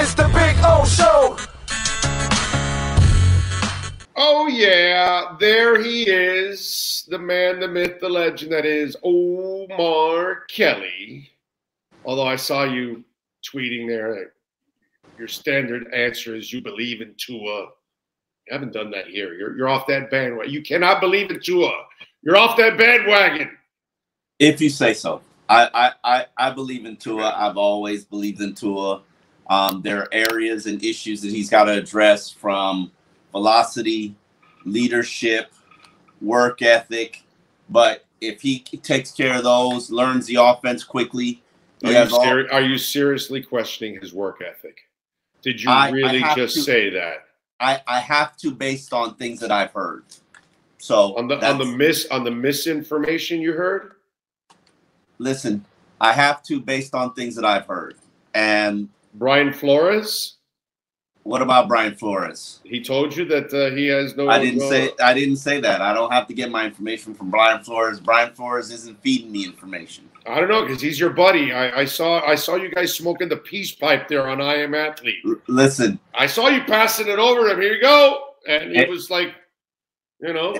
is the Big O Show. Oh, yeah, there he is, the man, the myth, the legend that is Omar Kelly. Although I saw you tweeting there that your standard answer is you believe in Tua. You haven't done that here. You're off that bandwagon. You cannot believe in Tua. You're off that bandwagon. If you say so. I believe in Tua. I've always believed in Tua. There are areas and issues that he's got to address, from velocity, leadership, work ethic. But if he takes care of those, learns the offense quickly. Are you seriously questioning his work ethic? Did you really say that? I have to, based on things that I've heard. So on the misinformation you heard? Listen, I have to, based on things that I've heard. And Brian Flores? What about Brian Flores? He told you that he has no. I didn't say that. I don't have to get my information from Brian Flores. Brian Flores isn't feeding me information. I don't know, because he's your buddy. I saw you guys smoking the peace pipe there on I Am Athlete. Listen, I saw you passing it over to him. Here you go, and it was like, you know,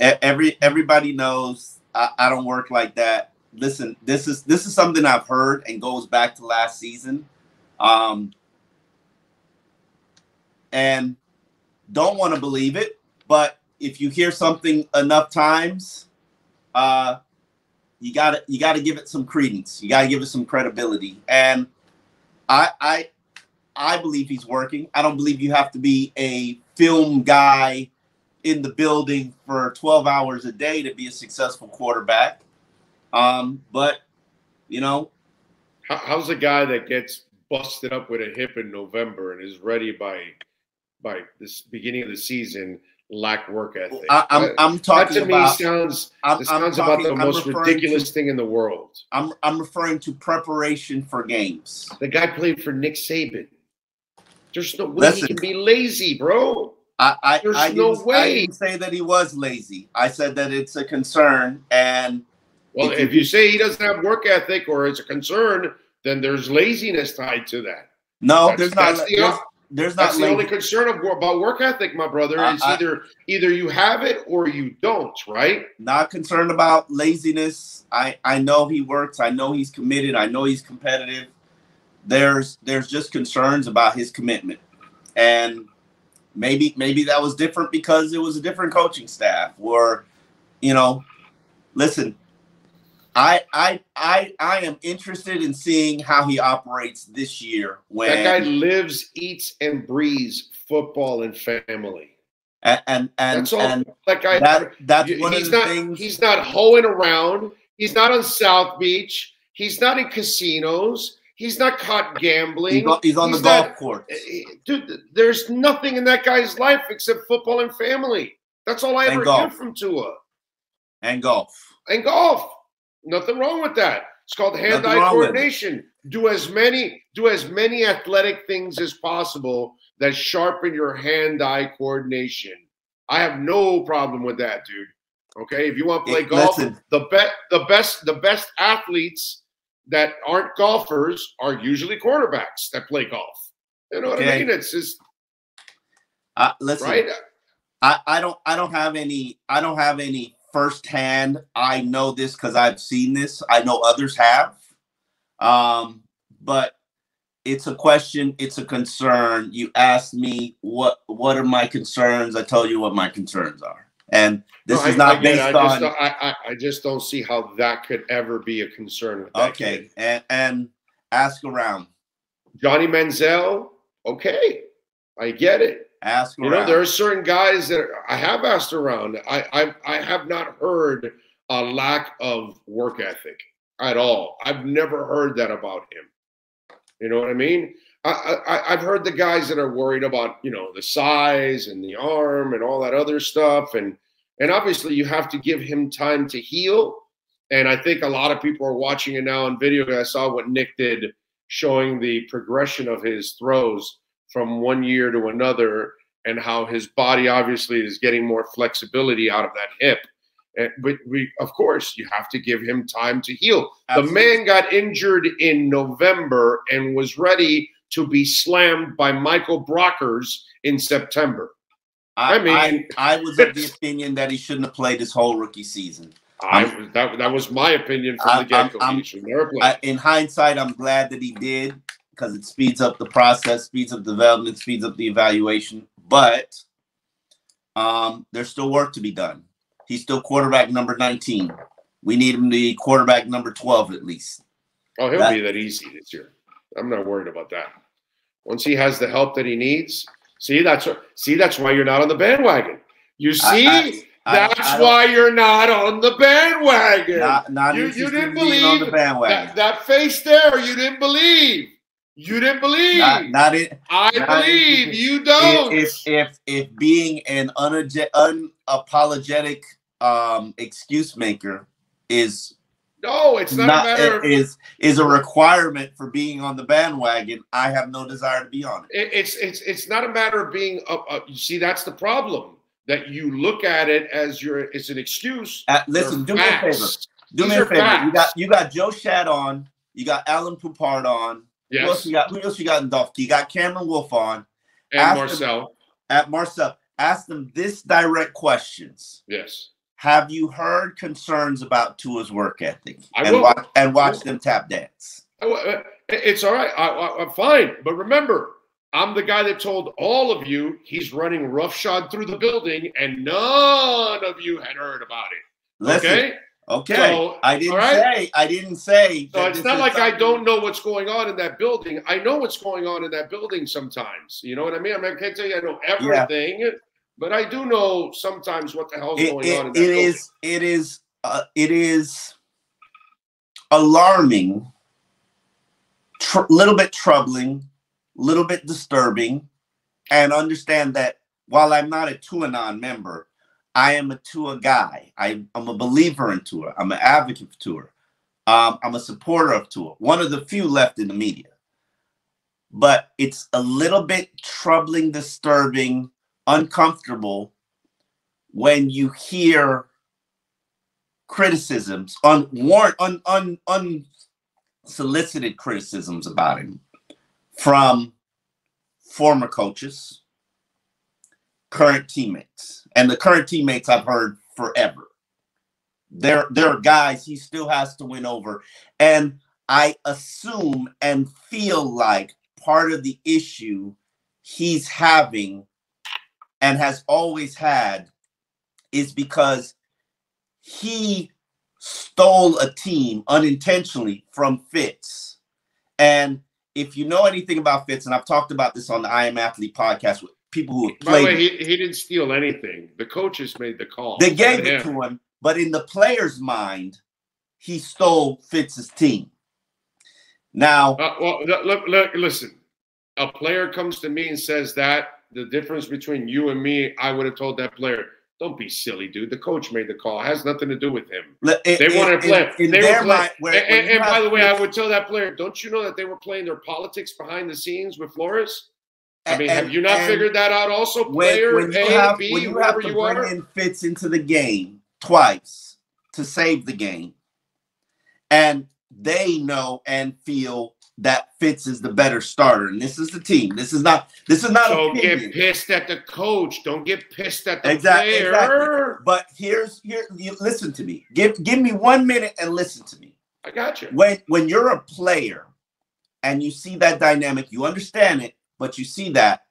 everybody knows I don't work like that. Listen, this is something I've heard and goes back to last season. And don't want to believe it, but if you hear something enough times, you gotta give it some credence. You gotta give it some credibility. And I believe he's working. I don't believe you have to be a film guy in the building for 12 hours a day to be a successful quarterback. But you know, how's a guy that gets busted up with a hip in November and is ready by this beginning of the season, lack work ethic. I'm talking that to about, me sounds, I'm, this sounds talking, about the I'm most ridiculous to, thing in the world. I'm referring to preparation for games. The guy played for Nick Saban. There's no way he can be lazy, bro. I didn't say that he was lazy. I said that it's a concern. And well, if you say he doesn't have work ethic or it's a concern, then there's laziness tied to that. No, there's not. That's the only concern about work ethic, my brother, is either you have it or you don't, right? Not concerned about laziness. I know he works. I know he's committed. I know he's competitive. There's just concerns about his commitment. And maybe that was different because it was a different coaching staff, or, you know, listen, I am interested in seeing how he operates this year. When that guy lives, eats, and breathes football and family, and that's all. And that guy, he's not hoeing around. He's not on South Beach. He's not in casinos. He's not caught gambling. He's on the golf course. Dude, there's nothing in that guy's life except football and family. That's all I ever hear from Tua. And golf. And golf. Nothing wrong with that. It's called hand-eye coordination. Do as many athletic things as possible that sharpen your hand-eye coordination. I have no problem with that, dude. Okay, if you want to play golf, the best athletes that aren't golfers are usually quarterbacks that play golf. You know what I mean? It's just listen. Right? I don't have any firsthand. I know this because I've seen this. I know others have, but it's a question. It's a concern. You asked me what are my concerns. I told you what my concerns are, and this is not based on. I just don't see how that could ever be a concern with that kid. And ask around. Johnny Manziel. Okay, I get it. Ask around. You know, there are certain guys that I have asked around. I have not heard a lack of work ethic at all. I've never heard that about him. You know what I mean? I've heard the guys that are worried about, you know, the size and the arm and all that other stuff. And obviously you have to give him time to heal. And I think a lot of people are watching it now on video. I saw what Nick did showing the progression of his throws from one year to another, and how his body obviously is getting more flexibility out of that hip. But of course, you have to give him time to heal. Absolutely. The man got injured in November and was ready to be slammed by Michael Brockers in September. I was of the opinion that he shouldn't have played his whole rookie season. That was my opinion from the get-go. In hindsight, I'm glad that he did because it speeds up the process, speeds up development, speeds up the evaluation. But there's still work to be done. He's still quarterback number 19. We need him to be quarterback number 12 at least. Oh, he'll be that easy this year. I'm not worried about that. Once he has the help that he needs, that's why you're not on the bandwagon. You see? That's why you're not on the bandwagon. You didn't believe on the bandwagon. That face there, you didn't believe. You didn't believe. I believe. You don't. If being an unapologetic excuse maker is is a requirement for being on the bandwagon, I have no desire to be on it. It's not a matter of being you see, that's the problem. That you look at it as it's an excuse. Listen, do me a favor. Do me a favor. You got Joe Shad on. You got Alain Poupart on. Yes. Who else you got in Dolph? You got Cameron Wolf on. And Marcel. Ask them this direct questions. Yes. Have you heard concerns about Tua's work ethic? Watch them tap dance. It's all right. I'm fine. But remember, I'm the guy that told all of you he's running roughshod through the building, and none of you had heard about it. Listen, okay. So, I didn't say. So it's not like I don't know what's going on in that building. I know what's going on in that building sometimes. You know what I mean? I mean, I can't tell you I know everything, but I do know sometimes what the hell's going on in that building. It is alarming, a little bit troubling, little bit disturbing, and understand that while I'm not a Tuanon member, I am a Tua guy. I'm a believer in Tua. I'm an advocate for Tua. I'm a supporter of Tua. One of the few left in the media. But it's a little bit troubling, disturbing, uncomfortable when you hear criticisms, unsolicited criticisms about him, from former coaches, current teammates. And the current teammates I've heard forever. There are guys he still has to win over. And I assume and feel like part of the issue he's having and has always had is because he stole a team unintentionally from Fitz. And if you know anything about Fitz, and I've talked about this on the I Am Athlete podcast with people who have played. By the way, he didn't steal anything. The coaches made the call. They gave it to him, but in the player's mind, he stole Fitz's team. Now, listen, a player comes to me and says that the difference between you and me, I would have told that player, don't be silly, dude. The coach made the call. It has nothing to do with him. They wanted to play. And by the way, I would tell that player, don't you know that they were playing their politics behind the scenes with Flores? I mean, have you not figured that out also? When you bring in Fitz into the game twice to save the game, and they know and feel that Fitz is the better starter, and this is the team. This is not. Don't get pissed at the coach. Don't get pissed at the player. Exactly. But here, listen to me. Give me 1 minute and listen to me. I got you. When you're a player, and you see that dynamic, you understand it, but you see that,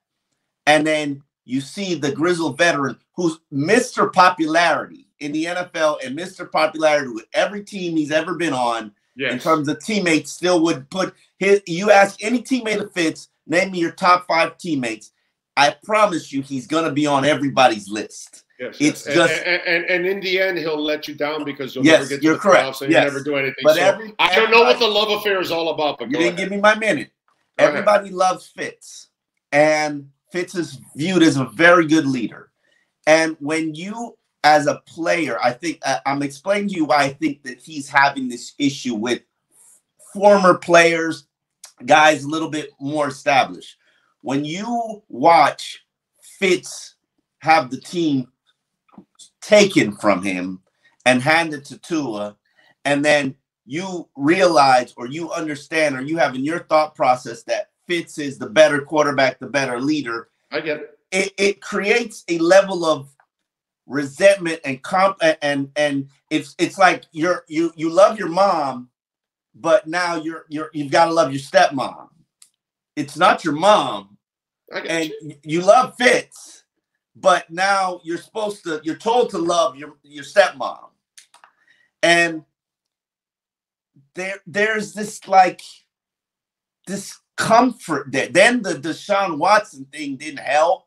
and then you see the grizzled veteran who's Mr. Popularity in the NFL and Mr. Popularity with every team he's ever been on. Yes. In terms of teammates, still would put his. You ask any teammate of Fitz, name me your top 5 teammates. I promise you, he's going to be on everybody's list. Yes, and in the end, he'll let you down because you'll never get to the playoffs and you'll never do anything. But so I don't know what the love affair is all about. But you didn't give me my minute. Everybody loves Fitz, and Fitz is viewed as a very good leader. And when you, as a player, I think I'm explaining to you why I think that he's having this issue with former players, guys a little bit more established. When you watch Fitz have the team taken from him and handed to Tua, and then you realize or you understand or you have in your thought process that Fitz is the better quarterback, the better leader. I get it. It creates a level of resentment and it's like you love your mom, but now you've got to love your stepmom. It's not your mom, you love Fitz, but now you're told to love your stepmom, and there's this like discomfort that then the Deshaun Watson thing didn't help.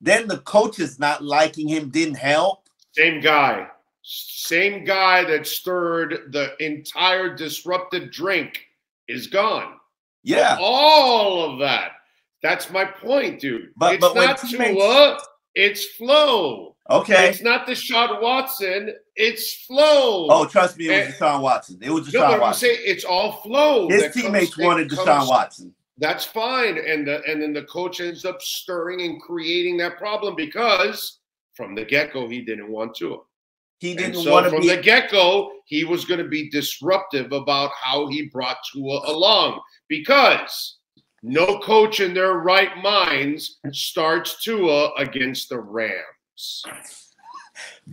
Then the coaches not liking him didn't help. Same guy that stirred the entire disruptive drink is gone. Yeah. All of that. That's my point, dude. But not Tua, it's Flo. Okay. It's not Deshaun Watson, it's Flo. Oh, trust me, it was Deshaun Watson. It was Deshaun Watson. I'm saying it's all Flo. His teammates wanted Deshaun Watson. That's fine, and then the coach ends up stirring and creating that problem because from the get-go he didn't want to. He didn't want to. From the get-go, he was going to be disruptive about how he brought Tua along because no coach in their right minds starts Tua against the Rams.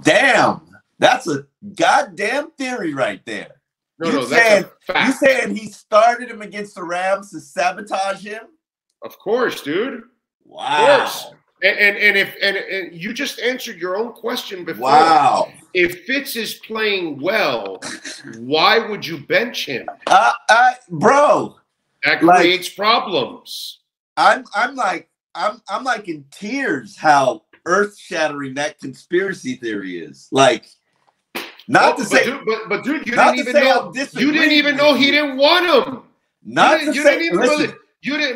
Damn, that's a goddamn theory right there. No, that's a fact. You saying he started him against the Rams to sabotage him? Of course, dude. Wow. Of course. And you just answered your own question before. Wow. If Fitz is playing well, why would you bench him? Bro. That creates problems. I'm like in tears how earth-shattering that conspiracy theory is. Like, But dude, you didn't even know he didn't want him.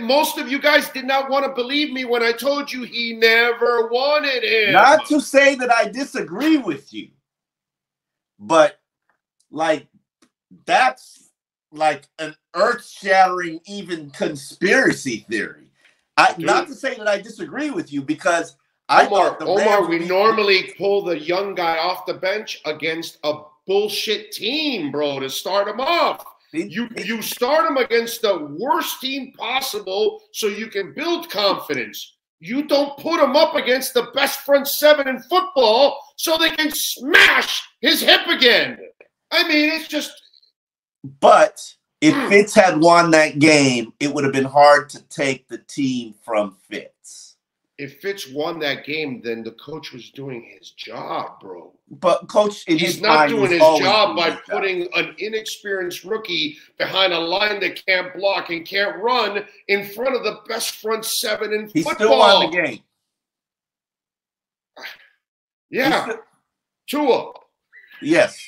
Most of you guys did not want to believe me when I told you he never wanted him. Not to say that I disagree with you, but like that's like an earth-shattering even conspiracy theory. Not to say that I disagree with you because Omar, we normally pull the young guy off the bench against a bullshit team, bro, to start him off. You start him against the worst team possible so you can build confidence. You don't put him up against the best front seven in football so they can smash his hip again. I mean, it's just... But if Fitz had won that game, it would have been hard to take the team from Fitz. If Fitz won that game, then the coach was doing his job, bro. But coach, he's not doing his job by putting an inexperienced rookie behind a line that can't block and can't run in front of the best front seven in football. He still won the game. Yeah, Tua. Yes,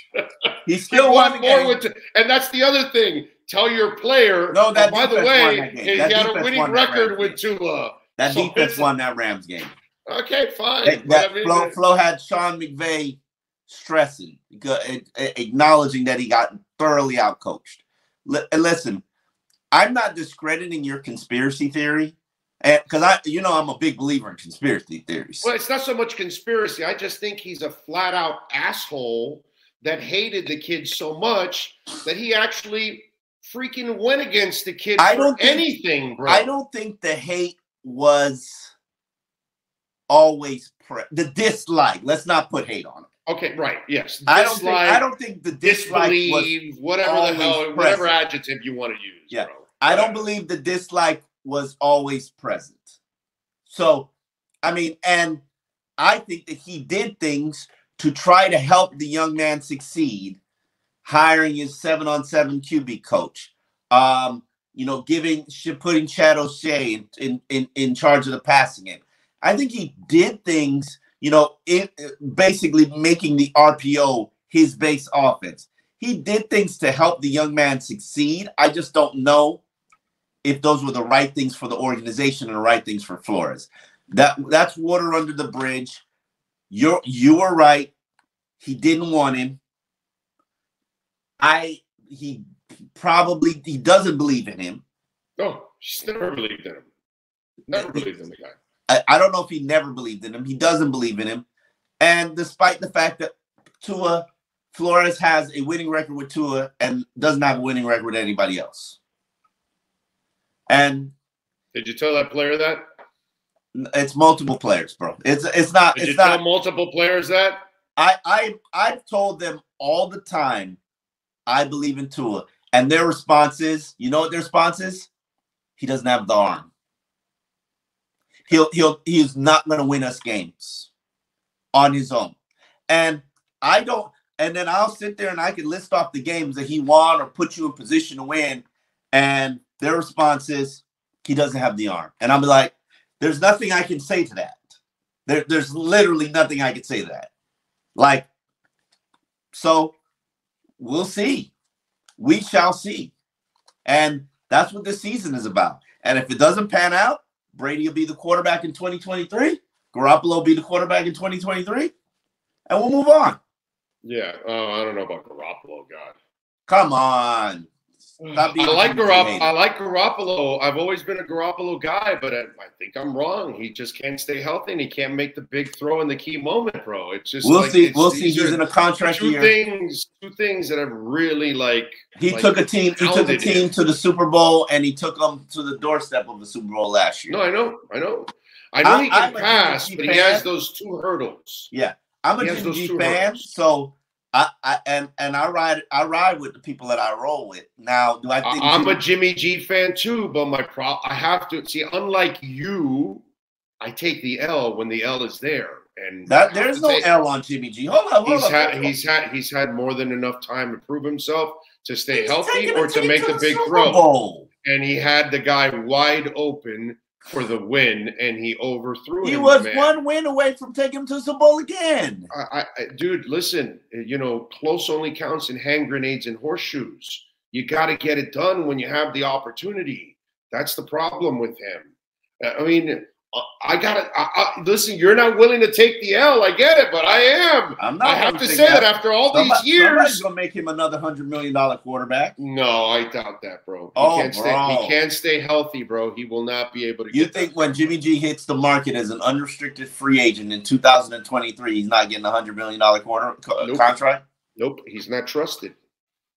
he still won the game. And that's the other thing. Tell your player. No, that by the way, he had a winning record with Tua. That defense won that Rams game. Okay, fine. Flo had Sean McVay stressing, acknowledging that he got thoroughly outcoached. Listen, I'm not discrediting your conspiracy theory, because I'm a big believer in conspiracy theories. Well, it's not so much conspiracy. I just think he's a flat-out asshole that hated the kid so much that he actually freaking went against the kid for anything, bro. I don't think the hate was always the dislike. Let's not put hate on it. Okay, right? Yes. Dislike, I don't think the dislike was whatever the hell, whatever adjective you want to use. Yeah, bro. I don't believe the dislike was always present. So, I mean, and I think that he did things to try to help the young man succeed, hiring his 7-on-7 QB coach. Putting Chad O'Shea in charge of the passing game. I think he did things, basically making the RPO his base offense. He did things to help the young man succeed. I just don't know if those were the right things for the organization and the right things for Flores. That's water under the bridge. You were right. He didn't want him. He doesn't believe in him. No, she's never believed in him. Never believed in the guy. I don't know if he never believed in him. He doesn't believe in him. And despite the fact that Flores has a winning record with Tua and doesn't have a winning record with anybody else. And Did you tell that player that? It's multiple players, bro. It's not. Did it's you not, tell multiple players that? I've told them all the time, I believe in Tua. And their response is, you know what their response is? He doesn't have the arm. He's not going to win us games on his own. And I don't. And then I'll sit there and I can list off the games that he won or put you in position to win. And their response is, he doesn't have the arm. And I'm like, there's nothing I can say to that. There's literally nothing I can say to that. Like, so we'll see. We shall see. And that's what this season is about. And if it doesn't pan out, Brady will be the quarterback in 2023. Garoppolo will be the quarterback in 2023. And we'll move on. Yeah. Oh, I don't know about Garoppolo, God. Come on. I like Garoppolo. I've always been a Garoppolo guy, but I think I'm wrong. He just can't stay healthy, and he can't make the big throw in the key moment, bro. It's just we'll see. He's in a contract year. Two things that have really He took a team to the Super Bowl, and he took them to the doorstep of the Super Bowl last year. No, I know. He can pass, but he has those two hurdles. Yeah, I'm a Jimmy fan, so. I ride with the people that I roll with. Now, do I think I'm a Jimmy G fan too? But I have to see. Unlike you, I take the L when the L is there, and there's no L on Jimmy G. He's had more than enough time to prove himself to stay healthy or to make the big throw. And he had the guy wide open for the win, and he overthrew him. He was one win away from taking him to the Super Bowl again. Dude, listen, you know, close only counts in hand grenades and horseshoes. You got to get it done when you have the opportunity. That's the problem with him. I mean, listen, you're not willing to take the L. I get it, but I am. I have to say that after all these years. Somebody's going to make him another $100 million quarterback. No, I doubt that, bro. He can't stay healthy, bro. He will not be able to. You think when Jimmy G hits the market as an unrestricted free agent in 2023, he's not getting a $100 million contract? Nope. He's not trusted.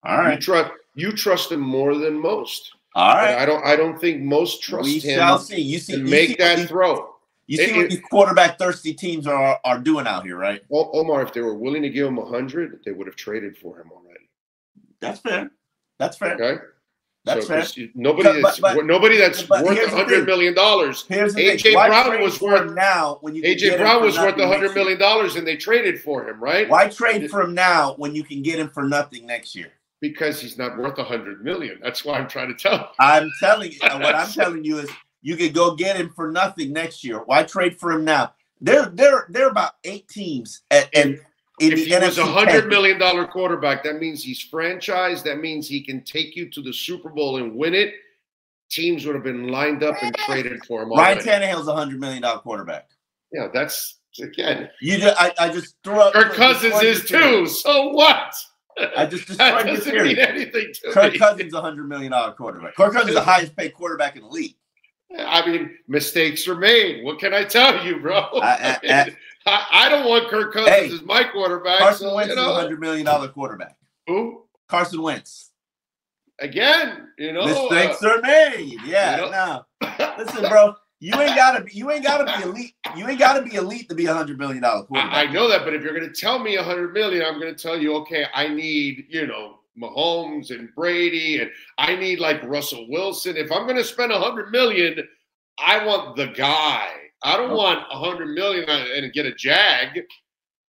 All right. You trust him more than most. All right. But I don't think most trust him. We shall see. You see, make that throw. You see what these quarterback-thirsty teams are doing out here, right? Well, Omar, if they were willing to give him 100, they would have traded for him already. That's fair. That's fair. Okay. That's fair. Nobody that's worth $100 million. AJ Brown was worth now when you AJ Brown was worth $100 million, and they traded for him, right? Why trade for him now when you can get him for nothing next year? Because he's not worth $100 million. That's why I'm trying to tell you. I'm telling you. What I'm telling you is you could go get him for nothing next year. Why trade for him now? There are about 8 teams. If he was a $100 million quarterback, that means he's franchised. That means he can take you to the Super Bowl and win it. Teams would have been lined up and traded for him. Ryan Tannehill's a $100 million quarterback. Yeah, that's again. I just threw up. Kirk Cousins is too. So what? I just described this theory. Kirk Cousins, $100 million quarterback. Kirk Cousins is the highest paid quarterback in the league. I mean, mistakes are made. What can I tell you, bro? I don't want Kirk Cousins as my quarterback. Carson Wentz is $100 million quarterback. Who? Carson Wentz. Again, you know, mistakes are made. Yeah. You know? No. Listen, bro. You ain't gotta be elite. You ain't gotta be elite to be $100 million quarterback. I know that, but if you're gonna tell me $100 million, I'm gonna tell you, okay, I need, you know, Mahomes and Brady, and I need like Russell Wilson. If I'm gonna spend $100 million, I want the guy. I don't want $100 million and get a Jag.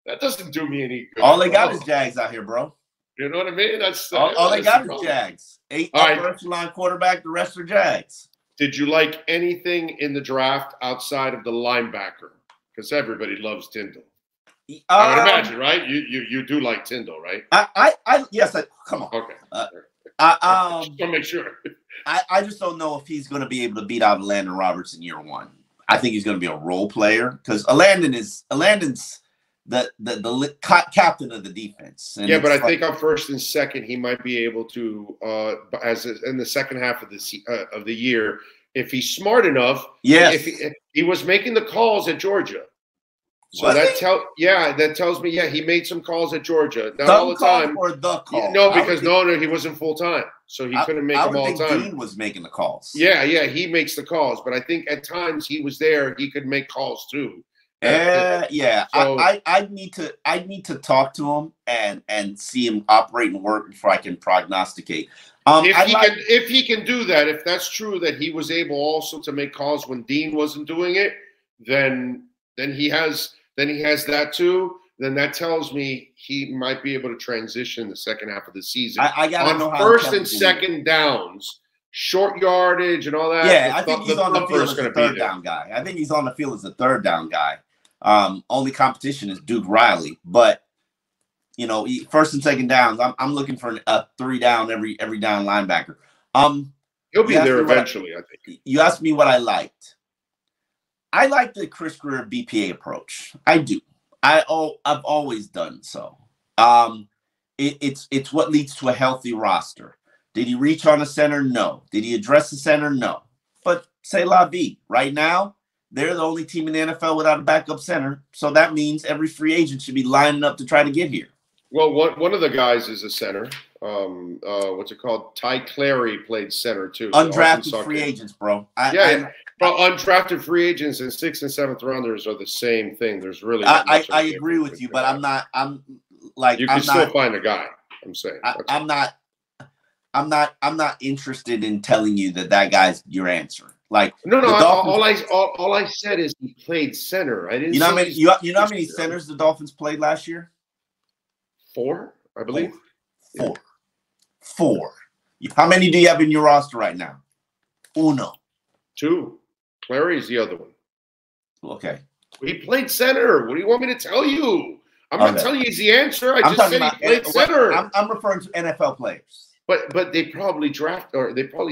That doesn't do me any good. All they got is Jags out here, bro. You know what I mean? That's all they got is Jags. 8 first-line quarterback, the rest are Jags. Did you like anything in the draft outside of the linebacker? Because everybody loves Tindall. I would imagine, right? You do like Tindall, right? Yes. Come on. Okay. Just to make sure. I just don't know if he's going to be able to beat out Landon Roberts in year one. I think he's going to be a role player because Landon's the captain of the defense. And yeah, but I think on first and second, he might be able to, in the second half of the year, if he's smart enough. Yes. If he was making the calls at Georgia. So that tells me, he made some calls at Georgia. Not all the time. Or the call. Yeah, no, because he wasn't full time, so he couldn't make them all the time. Dean was making the calls. Yeah, he makes the calls, but I think at times he was there. He could make calls too. So, I need to talk to him and see him operate and work before I can prognosticate. If he can do that, if that's true that he was able also to make calls when Dean wasn't doing it, then he has that too. Then that tells me he might be able to transition the second half of the season. I gotta know how first and second downs, short yardage, and all that. Yeah, I think he's on the field as a third down guy. Only competition is Duke Riley, but first and second downs, I'm looking for a three down every down linebacker. He'll be there eventually, I think. You asked me what I liked. I like the Chris Greer BPA approach. I do. I've always done so. It's what leads to a healthy roster. Did he reach on a center? No. Did he address the center? No. But c'est la vie. Right now, they're the only team in the NFL without a backup center, so that means every free agent should be lining up to try to get here. Well, one of the guys is a center. Ty Clary played center too. Undrafted free agents, bro. But undrafted free agents and 6th and 7th rounders are the same thing. There's really not much I agree with you, but I'm not. I'm like you can still find a guy. I'm saying I'm not interested in telling you that guy's your answer. Like no. All I said is he played center. I didn't. You know how many centers the Dolphins played last year? 4, I believe. Four. How many do you have in your roster right now? 2. Clary's the other one. Okay. He played center. What do you want me to tell you? I'm not telling you he's the answer. I just said he played center. I'm referring to NFL players. But they probably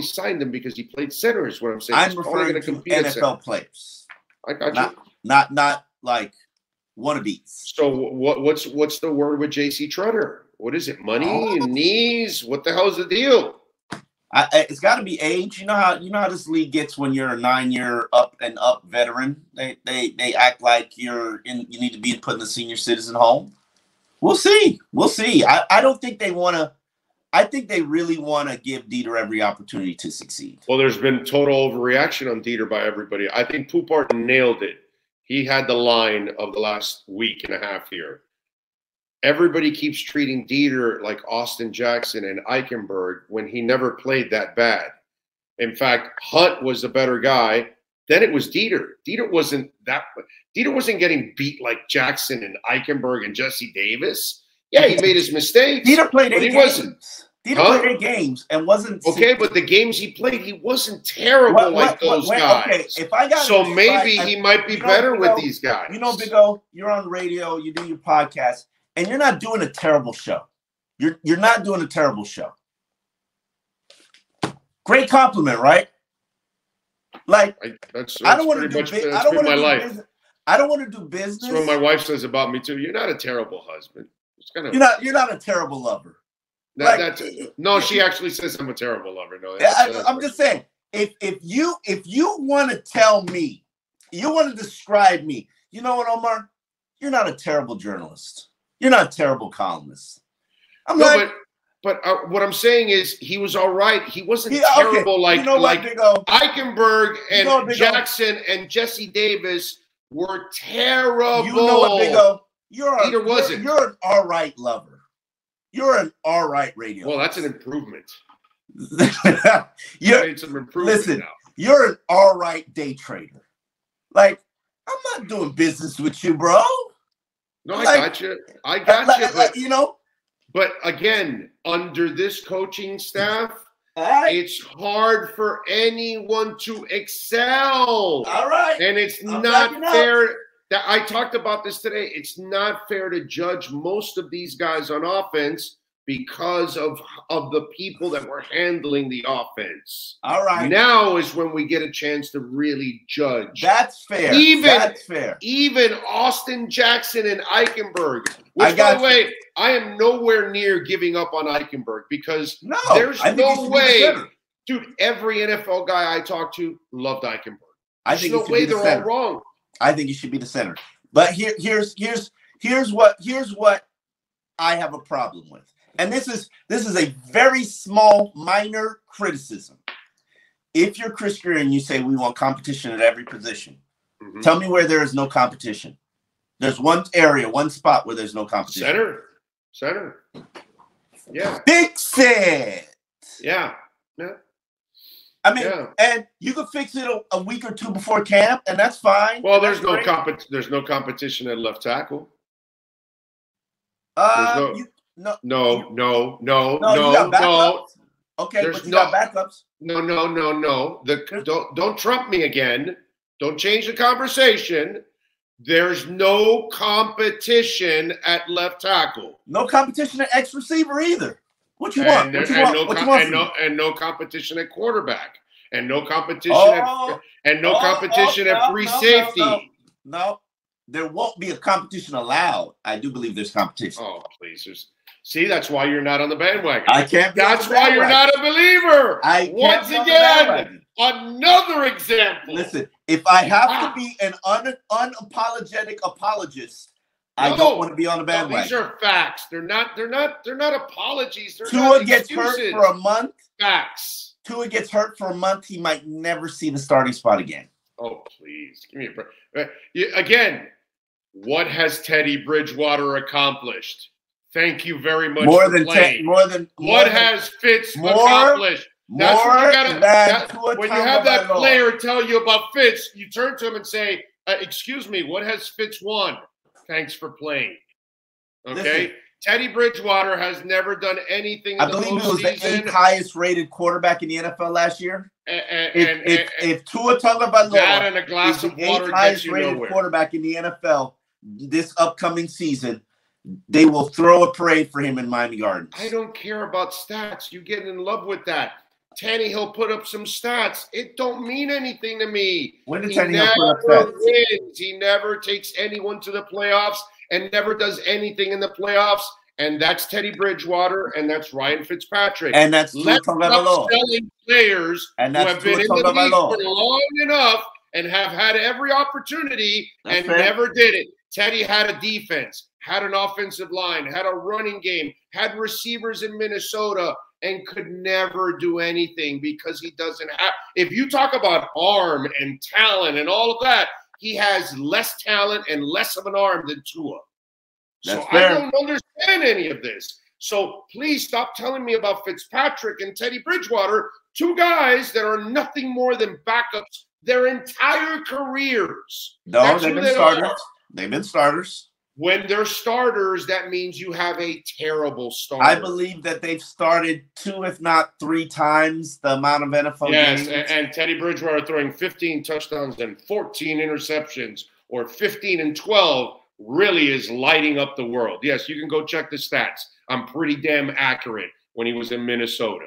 signed him because he played center is what I'm saying. I'm referring to NFL players. I got you. Not like wannabes. So what's the word with JC Tretter? What is it? Money and knees? What the hell is the deal? It's got to be age. You know how this league gets when you're a 9-year up-and-up veteran. They act like you need to be put in the senior citizen home. We'll see. I don't think they want to. I think they really want to give Dieter every opportunity to succeed. Well, there's been total overreaction on Dieter by everybody. I think Poupart nailed it. He had the line of the last week and a half here. Everybody keeps treating Dieter like Austin Jackson and Eichenberg when he never played that bad. In fact, Hunt was the better guy. Then it was Dieter. Dieter wasn't getting beat like Jackson and Eichenberg and Jesse Davis. Yeah, he made his mistakes. Dieter played 8 games. Played 8 games and wasn't okay. But the games he played, he wasn't terrible like those guys. Okay, so maybe he might be better with these guys. You know, Big O, you're on radio. You do your podcast. And you're not doing a terrible show. You're not doing a terrible show. Great compliment, right? Like I don't want to do business. I don't want to do business. That's what my wife says about me too. You're not a terrible husband. You're not a terrible lover. She actually says I'm a terrible lover. No, I'm just saying if you want to tell me, you want to describe me. You know what, Omar? You're not a terrible journalist. You're not a terrible columnist. What I'm saying is he was all right. He wasn't terrible like Eichenberg and Jackson and Jesse Davis were terrible. You know what, Big O? You're an all right lover. You're an all right radio. Well, that's an improvement. I made some improvement now. You're an all right day trader. Like, I'm not doing business with you, bro. No, I got you. But, again, under this coaching staff, it's hard for anyone to excel. All right. And it's not fair. That I talked about this today. It's not fair to judge most of these guys on offense because of the people that were handling the offense. All right. Now is when we get a chance to really judge. That's fair. Even Austin Jackson and Eichenberg. Which, by the way, I am nowhere near giving up on Eichenberg because there's no way. Dude, every NFL guy I talked to loved Eichenberg. There's no way they're all wrong. I think he should be the center. But here's what I have a problem with, and this is a very small, minor criticism. If you're Chris Greer and you say we want competition at every position, mm-hmm. tell me where there is no competition. There's one area, one spot where there's no competition. Center. Yeah. Fix it. Yeah. I mean, and you could fix it a week or two before camp, and that's fine. Well, there's no competition at left tackle. No. Okay, but you got backups. No. Don't trump me again. Don't change the conversation. There's no competition at left tackle. No competition at X receiver either. What you want? And no competition at quarterback. And no competition at free safety. No. There won't be a competition allowed. I do believe there's competition. Oh, please. See, that's why you're not on the bandwagon. I can't be That's why bandwagon. You're not a believer. I can't Once be again, another example. Listen, if I have to be an unapologetic apologist, I don't want to be on the bandwagon. These are facts. They're not apologies. Tua gets hurt for a month. Facts. Tua gets hurt for a month. He might never see the starting spot again. Oh, please. Give me a break. Again, what has Teddy Bridgewater accomplished? Thank you very much. What has Fitz accomplished? When you have that player tell you about Fitz, you turn to him and say, excuse me, what has Fitz won? Thanks for playing. Okay? Listen, Teddy Bridgewater has never done anything in the postseason. I believe he was the 8th highest rated quarterback in the NFL last year. If Tua Tagovailoa, that and a glass of water gets you nowhere. Rated quarterback in the NFL this upcoming season, they will throw a parade for him in Miami Gardens. I don't care about stats. You get in love with that. Tannehill put up some stats. It don't mean anything to me. When did Tannehill put up stats? Wins. He never takes anyone to the playoffs and never does anything in the playoffs. And that's Teddy Bridgewater, and that's Ryan Fitzpatrick. And that's selling players who have been in the league for long enough and have had every opportunity and never did it. Teddy had a defense, had an offensive line, had a running game, had receivers in Minnesota, and could never do anything because he doesn't have – if you talk about arm and talent and all of that, he has less talent and less of an arm than Tua. So I don't understand any of this. So please stop telling me about Fitzpatrick and Teddy Bridgewater, two guys that are nothing more than backups their entire careers. No, they've been starters. They've been starters. When they're starters, that means you have a terrible starter. I believe that they've started 2, if not 3 times the amount of NFL games. Yes, and Teddy Bridgewater throwing 15 touchdowns and 14 interceptions, or 15 and 12, really is lighting up the world. Yes, you can go check the stats. I'm pretty damn accurate when he was in Minnesota.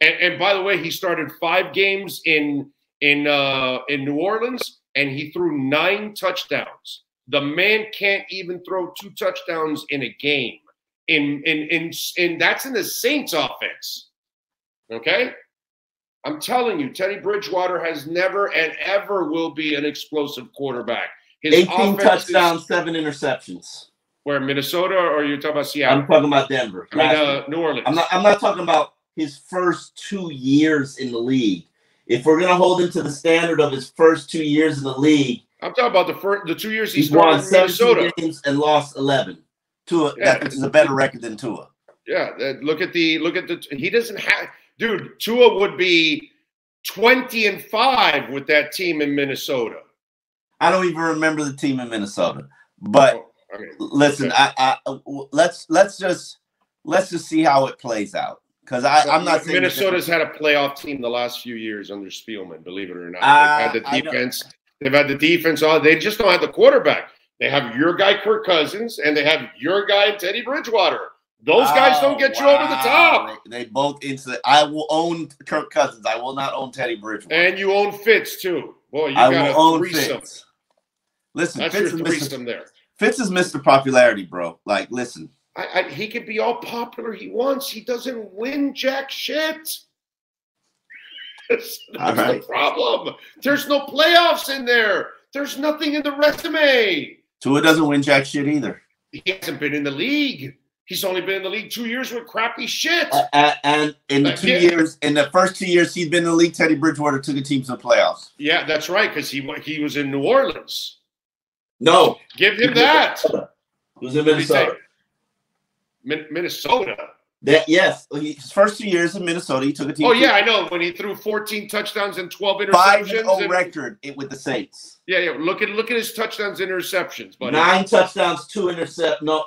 And by the way, he started 5 games in New Orleans, and he threw 9 touchdowns. The man can't even throw 2 touchdowns in a game. And that's in the Saints offense. Okay? I'm telling you, Teddy Bridgewater has never and ever will be an explosive quarterback. His 18 touchdowns, is, 7 interceptions. Where, Minnesota, or you're talking about Seattle? I'm talking about Denver. I mean, New Orleans. I'm not talking about his first 2 years in the league. If we're going to hold him to the standard of his first 2 years in the league, I'm talking about the 2 years he started in Minnesota. He won 17 games and lost 11. Tua, that is a better record than Tua. Yeah, look at the he doesn't have – dude, Tua would be 20-5 with that team in Minnesota. I don't even remember the team in Minnesota, but listen, let's just see how it plays out, because I'm not saying Minnesota's had a playoff team the last few years under Spielman. Believe it or not, they've had the defense. They've had the defense. They just don't have the quarterback. They have your guy Kirk Cousins, and they have your guy Teddy Bridgewater. Those guys don't get you over the top. They both instantly. I will own Kirk Cousins. I will not own Teddy Bridgewater. And you own Fitz too. Boy, you got a threesome. Fitz. Listen, that's Fitz, your threesome there. Fitz is Mr. Popularity, bro. Like, listen. He could be all popular he wants. He doesn't win jack shit. That's the problem. There's no playoffs in there. There's nothing in the resume. Tua doesn't win jack shit either. He hasn't been in the league. He's only been in the league 2 years with crappy shit. And in the 2 years, in the first 2 years he's been in the league, Teddy Bridgewater took a team to the playoffs. Yeah, that's right, because he was in New Orleans. No. Give him that. He was in Minnesota. Minnesota? That, yes. His first 2 years in Minnesota, he took a team. Oh, yeah, I know. When he threw 14 touchdowns and 12 interceptions. 5-0 record with the Saints. Yeah, yeah. Look at his touchdowns and interceptions, buddy. 9 touchdowns, 2 interceptions. No.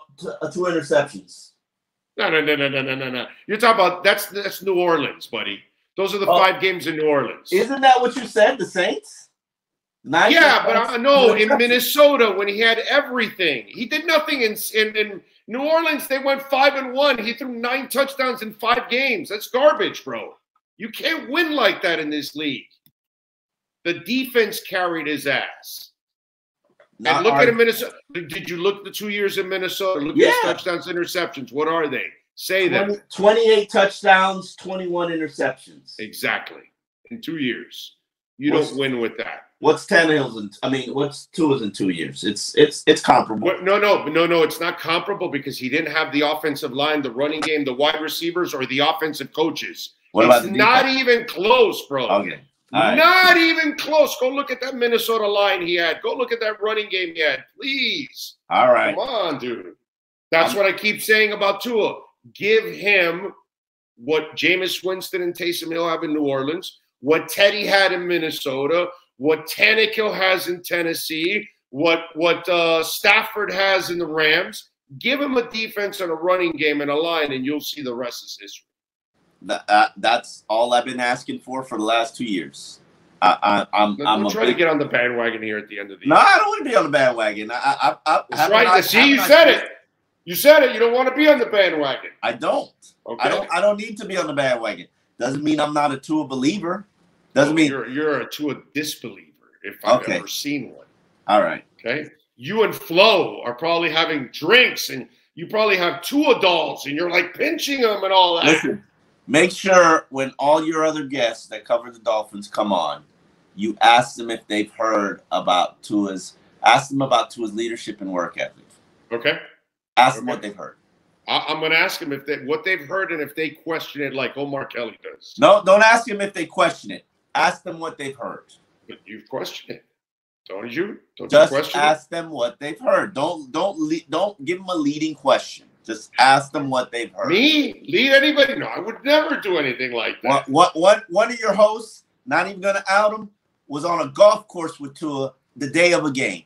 You're talking about that's New Orleans, buddy. Those are the 5 games in New Orleans. Isn't that what you said, the Saints? 9 yeah, but I know in Minnesota when he had everything. He did nothing in New Orleans. They went 5-1. He threw 9 touchdowns in 5 games. That's garbage, bro. You can't win like that in this league. The defense carried his ass. And look at Minnesota. Did you look the 2 years in Minnesota? Look at his touchdowns, interceptions. What are they? Say that. 28 touchdowns, 21 interceptions. Exactly. In 2 years. You don't win with that. What's Tannehill's? What's Tua's in 2 years? It's comparable. What, no. It's not comparable because he didn't have the offensive line, the running game, the wide receivers, or the offensive coaches. It's not even close, bro. Okay, not even close. Go look at that Minnesota line he had. Go look at that running game he had. Please. All right. Come on, dude. That's what I keep saying about Tua. Give him what Jameis Winston and Taysom Hill have in New Orleans, what Teddy had in Minnesota. What Tannehill has in Tennessee, what Stafford has in the Rams, give him a defense and a running game and a line, and you'll see the rest is history. That's all I've been asking for the last 2 years. I'm trying to get on the bandwagon here at the end of the year. No, I don't want to be on the bandwagon. That's right. You said it. You don't want to be on the bandwagon. I don't. Okay. I don't need to be on the bandwagon. Doesn't mean I'm not a Tua believer. Doesn't mean you're a Tua disbeliever if I've ever seen one. All right. Okay. You and Flo are probably having drinks and you probably have Tua dolls and you're like pinching them and all that. Listen, make sure when all your other guests that cover the Dolphins come on, you ask them if they've heard about Tua's leadership and work ethic. Okay. Ask them what they've heard. I'm going to ask them what they've heard and if they question it like Omar Kelly does. No, don't ask them if they question it. Ask them what they've heard. But you've questioned it, don't you? Just ask them what they've heard. Don't give them a leading question. Just ask them what they've heard. Me lead anybody? No, I would never do anything like that. One of your hosts, not even going to out him, was on a golf course with Tua the day of a game.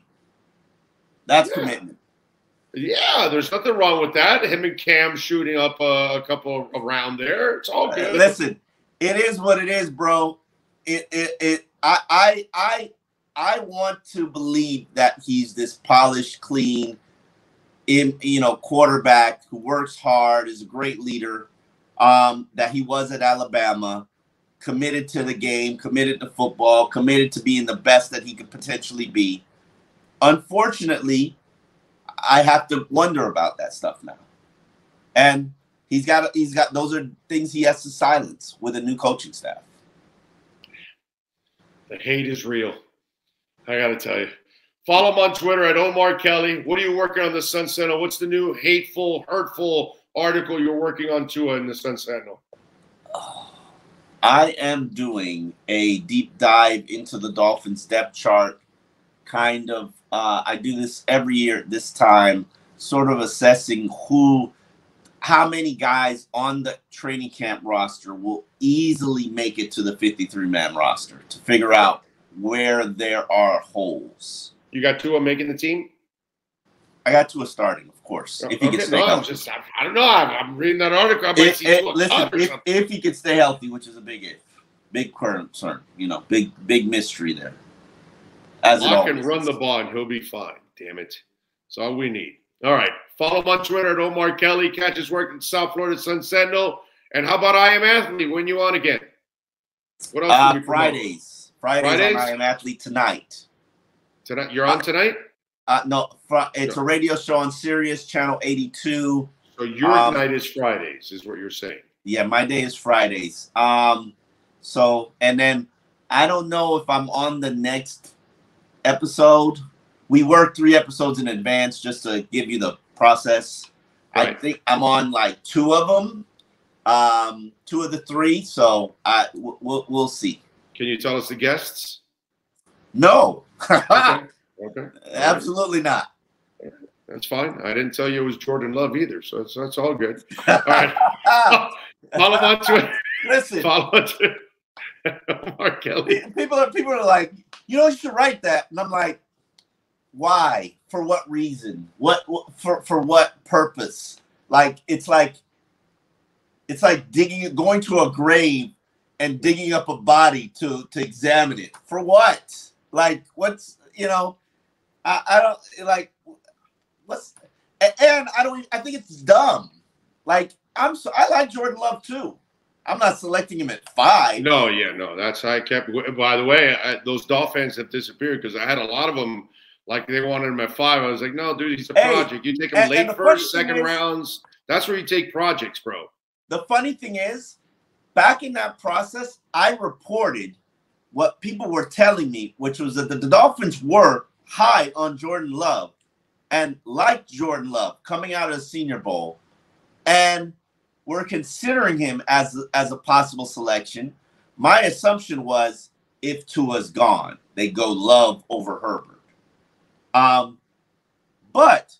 That's commitment. Yeah, there's nothing wrong with that. Him and Cam shooting up a couple around there. It's all good. Listen, it is what it is, bro. I want to believe that he's this polished, clean, quarterback who works hard, is a great leader. That he was at Alabama, committed to the game, committed to football, committed to being the best that he could potentially be. Unfortunately, I have to wonder about that stuff now, and he's got those are things he has to silence with a new coaching staff. The hate is real. I got to tell you. Follow him on Twitter at Omar Kelly. What are you working on the Sun Sentinel? What's the new hateful, hurtful article you're working on, Tua, in the Sun Sentinel? I am doing a deep dive into the Dolphins depth chart. Kind of, I do this every year at this time, sort of assessing how many guys on the training camp roster will easily make it to the 53-man roster to figure out where there are holes. You got Tua making the team? I got Tua starting, of course. If he gets I don't know. I'm reading that article. Listen, if he could stay healthy, which is a big if, big concern, big mystery there. I can run the ball and he'll be fine. Damn it. That's all we need. All right. Follow him on Twitter at Omar Kelly. Catch his work in South Florida Sun Sentinel. And how about I Am Athlete? When you on again? What else? Fridays. I Am Athlete tonight. Tonight? You're on tonight? No. It's a radio show on Sirius, Channel 82. So your night is Fridays, is what you're saying. Yeah, my day is Fridays. And then I don't know if I'm on the next episode, we work 3 episodes in advance just to give you the process. Right. I think I'm on like 2 of them, 2 of the 3. So we'll see. Can you tell us the guests? No. Okay. Okay. Absolutely not. That's fine. I didn't tell you it was Jordan Love either, so that's all good. All right. Follow on to it. Listen. Follow on to Omar Kelly. People are like, you know, you should write that, and I'm like, why? For what reason? For what purpose? Like it's like going to a grave and digging up a body to examine it. For what? Like what's, you know, I don't like what's, and I think it's dumb. Like I like Jordan Love too. I'm not selecting him at 5. No, yeah, no. I kept. By the way, those Dolphins have disappeared because I had a lot of them. Like they wanted him at 5. I was like, no, dude, he's a project. You take him late first, second rounds. That's where you take projects, bro. The funny thing is, back in that process, I reported what people were telling me, which was that the Dolphins were high on Jordan Love and liked Jordan Love coming out of the Senior Bowl, and we're considering him as a possible selection. My assumption was if Tua's gone, they go Love over Herbert. But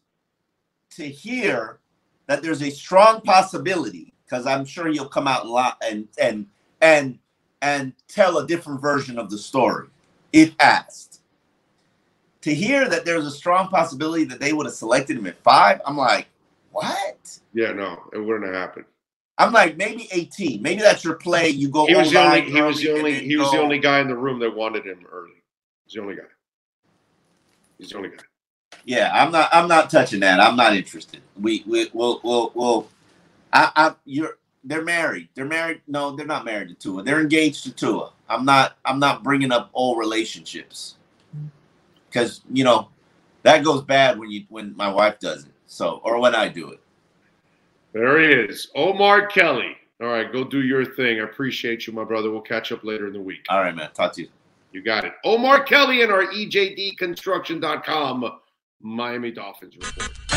to hear that there's a strong possibility, because I'm sure he'll come out and tell a different version of the story if asked. To hear that there's a strong possibility that they would have selected him at 5, I'm like, what? Yeah, no, it wouldn't have happened. I'm like, maybe 18. Maybe that's your play. You go. He was the only. He was the only guy in the room that wanted him early. He's the only guy. He's the only guy. Yeah, I'm not touching that. I'm not interested. They're married. They're married. No, they're not married to Tua. They're engaged to Tua. I'm not bringing up old relationships, because you know that goes bad when my wife does it. So, or when I do it. There he is, Omar Kelly. All right, go do your thing. I appreciate you, my brother. We'll catch up later in the week. All right, man. Talk to you. You got it. Omar Kelly and our EJDconstruction.com Miami Dolphins report.